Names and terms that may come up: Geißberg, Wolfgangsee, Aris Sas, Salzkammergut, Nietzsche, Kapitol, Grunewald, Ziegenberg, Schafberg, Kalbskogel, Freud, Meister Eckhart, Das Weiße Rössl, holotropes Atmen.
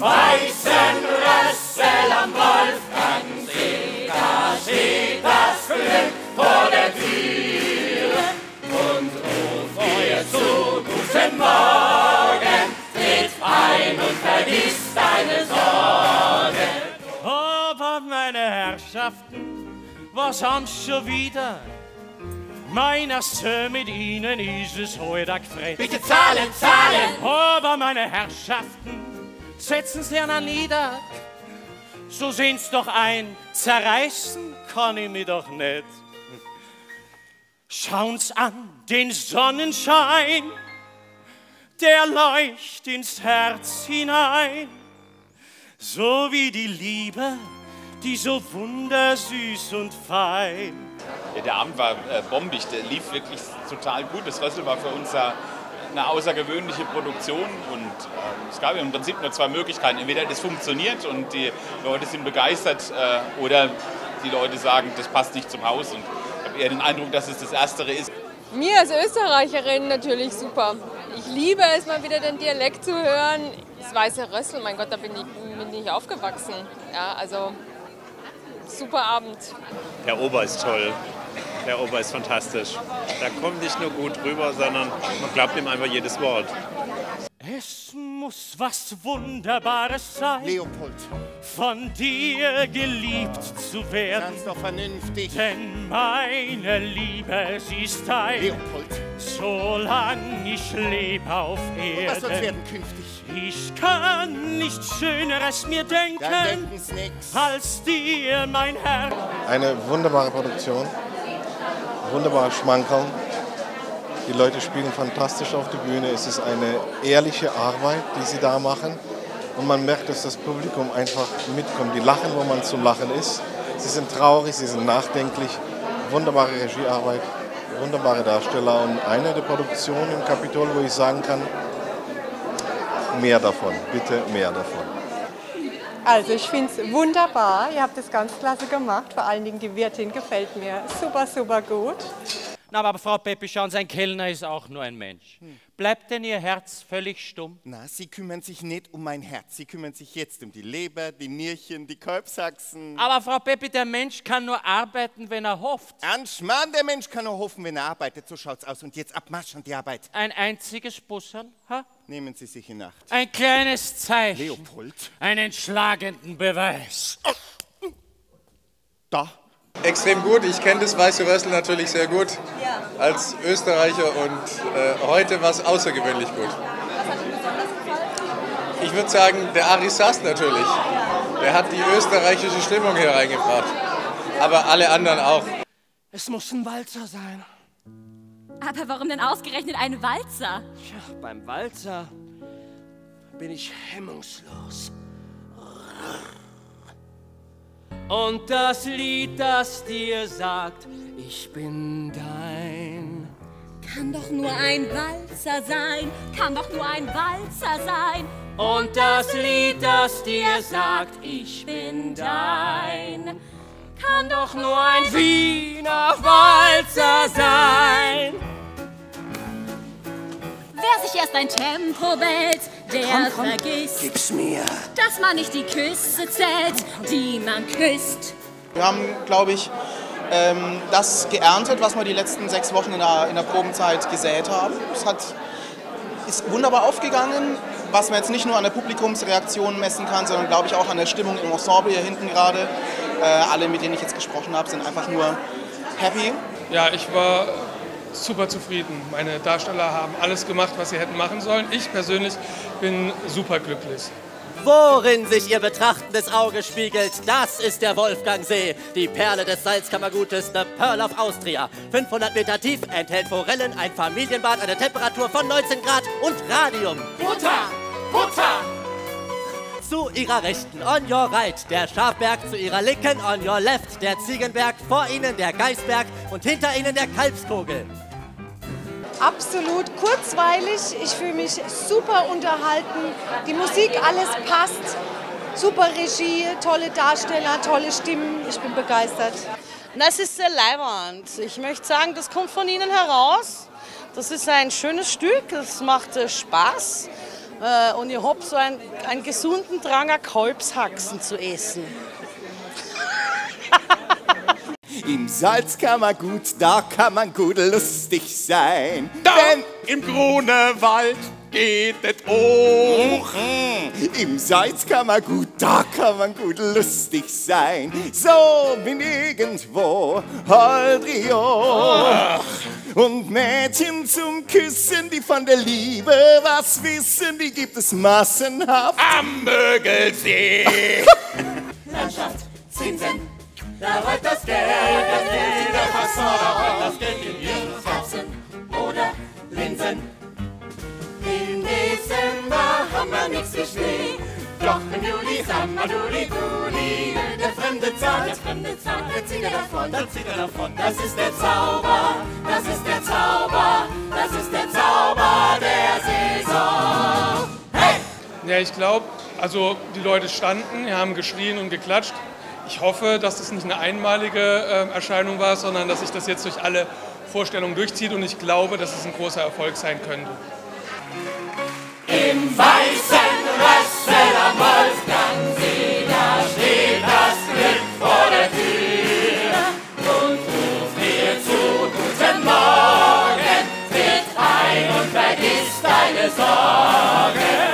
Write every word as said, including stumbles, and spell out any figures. weißen Rössl am Wolfgangsee, da steht das Glück vor der Tür. Und ruf dir zu, guten Morgen, tritt ein und vergiss deine Sorgen. Aber meine Herrschaften, was sonst schon wieder? Meiner Söhne mit Ihnen ist es heute gefreut. Bitte zahlen, zahlen! Aber meine Herrschaften, setzen Sie einen nieder. So sehen's doch ein, zerreißen kann ich mich doch nicht. Schauen's an, den Sonnenschein, der leucht ins Herz hinein. So wie die Liebe, die so wundersüß und fein. Ja, der Abend war äh, bombig, der lief wirklich total gut. Das Rössl war für uns äh, eine außergewöhnliche Produktion und äh, es gab im Prinzip nur zwei Möglichkeiten. Entweder das funktioniert und die Leute sind begeistert äh, oder die Leute sagen, das passt nicht zum Haus. Und ich habe eher den Eindruck, dass es das Erstere ist. Mir als Österreicherin natürlich super. Ich liebe es, mal wieder den Dialekt zu hören. Das Weiße Rössl, mein Gott, da bin ich, bin ich aufgewachsen. Ja, also super Abend. Der Ober ist toll. Der Ober ist fantastisch. Da kommt nicht nur gut rüber, sondern man glaubt ihm einfach jedes Wort. Es muss was Wunderbares sein, Leopold, von dir geliebt zu werden. Ganz doch vernünftig. Denn meine Liebe, sie ist dein, Leopold, solange ich lebe auf Erden. Und was soll's werden künftig? Ich kann nichts Schöneres mir denken, als dir, mein Herr. Eine wunderbare Produktion, wunderbare Schmankerl. Die Leute spielen fantastisch auf der Bühne. Es ist eine ehrliche Arbeit, die sie da machen. Und man merkt, dass das Publikum einfach mitkommt. Die lachen, wo man zum Lachen ist. Sie sind traurig, sie sind nachdenklich. Wunderbare Regiearbeit, wunderbare Darsteller. Und eine der Produktionen im Kapitol, wo ich sagen kann, mehr davon, bitte mehr davon. Also ich finde es wunderbar, ihr habt das ganz klasse gemacht, vor allen Dingen die Wirtin gefällt mir super, super gut. Na, aber Frau Peppi, schauen Sie, ein Kellner ist auch nur ein Mensch. Hm. Bleibt denn Ihr Herz völlig stumm? Na, Sie kümmern sich nicht um mein Herz, Sie kümmern sich jetzt um die Leber, die Nierchen, die Kalbsachsen. Aber Frau Peppi, der Mensch kann nur arbeiten, wenn er hofft. Ein Schmarrn, der Mensch kann nur hoffen, wenn er arbeitet, so schaut's aus. Und jetzt abmarsch an die Arbeit. Ein einziges Bussern, ha? Nehmen Sie sich in Acht. Ein kleines Zeichen. Leopold. Einen schlagenden Beweis. Da. Extrem gut, ich kenne das Weiße Rössl natürlich sehr gut als Österreicher und äh, heute war es außergewöhnlich gut. Ich würde sagen, der Aris Sas natürlich, der hat die österreichische Stimmung hier reingebracht, aber alle anderen auch. Es muss ein Walzer sein. Aber warum denn ausgerechnet ein Walzer? Ja, beim Walzer bin ich hemmungslos. Und das Lied, das dir sagt, ich bin dein. Kann doch nur ein Walzer sein, kann doch nur ein Walzer sein. Und das Lied, das dir sagt, ich bin dein. Kann doch nur ein Wiener Walzer sein. Wer sich erst ein Tempo bellt, der komm, komm, vergisst, gib's mir, dass man nicht die Küsse zählt, die man küsst. Wir haben, glaube ich, ähm, das geerntet, was wir die letzten sechs Wochen in der, in der Probenzeit gesät haben. Es hat, ist wunderbar aufgegangen, was man jetzt nicht nur an der Publikumsreaktion messen kann, sondern, glaube ich, auch an der Stimmung im Ensemble hier hinten gerade. Äh, alle, mit denen ich jetzt gesprochen habe, sind einfach nur happy. Ja, ich war super zufrieden. Meine Darsteller haben alles gemacht, was sie hätten machen sollen. Ich persönlich bin super glücklich. Worin sich ihr betrachtendes Auge spiegelt, das ist der Wolfgangsee. Die Perle des Salzkammergutes, the Pearl of Austria. fünfhundert Meter tief, enthält Forellen, ein Familienbad, eine Temperatur von neunzehn Grad und Radium. Butter! Butter! Zu ihrer Rechten, on your right, der Schafberg, zu ihrer Linken, on your left, der Ziegenberg, vor ihnen der Geißberg und hinter ihnen der Kalbskogel. Absolut kurzweilig, ich fühle mich super unterhalten, die Musik, alles passt, super Regie, tolle Darsteller, tolle Stimmen, ich bin begeistert. Das ist sehr leiwand, ich möchte sagen, das kommt von Ihnen heraus, das ist ein schönes Stück, es macht Spaß. äh, und ich habe so einen, einen gesunden Drang, Kalbshaxen zu essen. Im Salzkammergut, da kann man gut lustig sein. Da denn im Grunewald geht es auch. Im Salzkammergut, da kann man gut lustig sein. So wie nirgendwo, halt Rio. Und Mädchen zum Küssen, die von der Liebe was wissen, die gibt es massenhaft am Mögelsee. Landschaft, Zinsen. Da rollt das Geld, das Geld in der Kasse, da rollt das Geld in Linsenfratzen oder Linsen. Im Dezember haben wir nichts wie Schnee, doch im Juli, Samaduli, Guli, der fremde Zahn, der fremde Zahn, der zieht er davon, der zieht er davon. Das ist der Zauber, das ist der Zauber, das ist der Zauber der Saison. Hey! Ja, ich glaube, also die Leute standen, die haben geschrien und geklatscht. Ich hoffe, dass das nicht eine einmalige äh, Erscheinung war, sondern dass sich das jetzt durch alle Vorstellungen durchzieht. Und ich glaube, dass es ein großer Erfolg sein könnte. Im weißen Rössl am Wolfgangsee, da steht das Glück vor der Tür. Und ruf mir zu, guten Morgen, tritt ein und vergiss deine Sorgen.